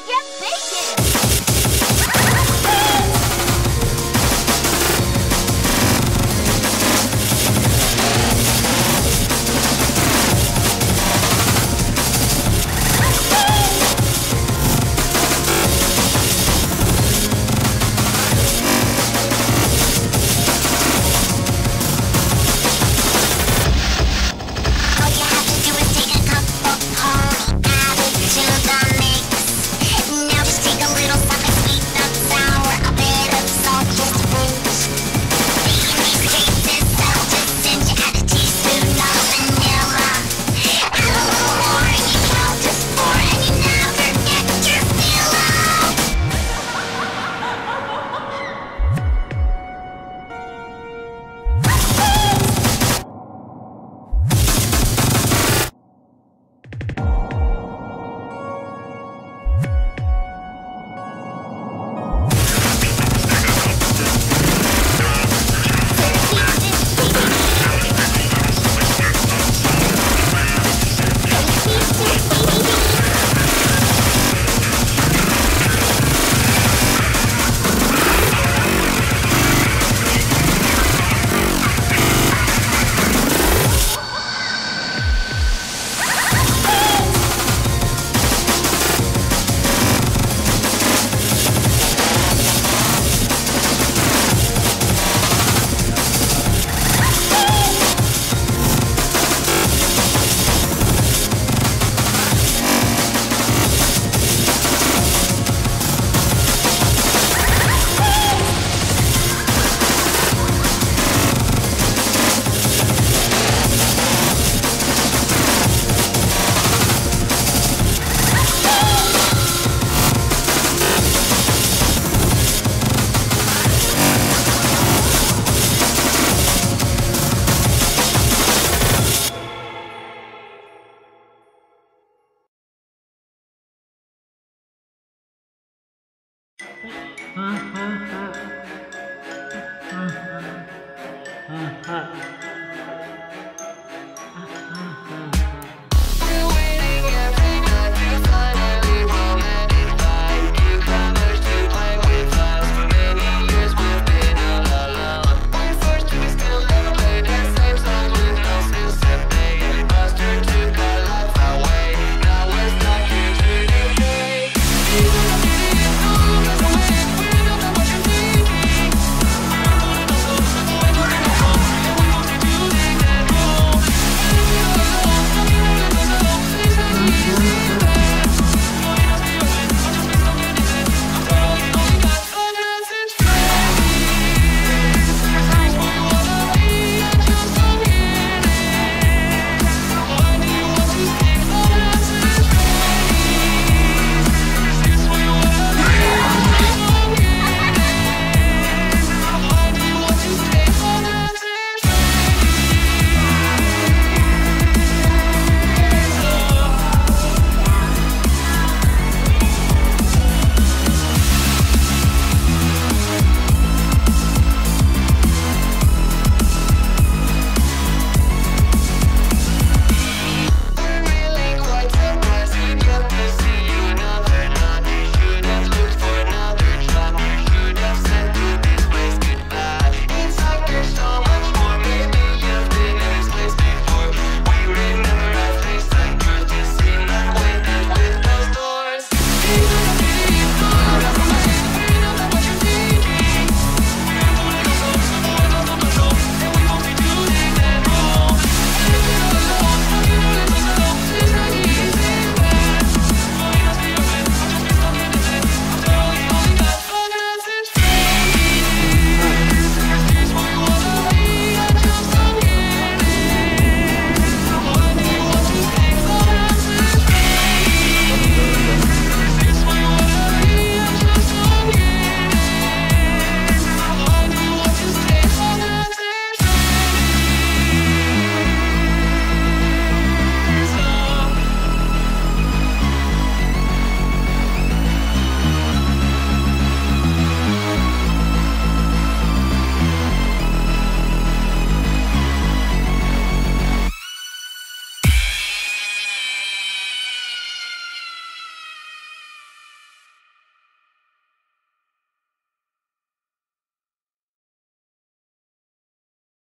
gonna get bacon!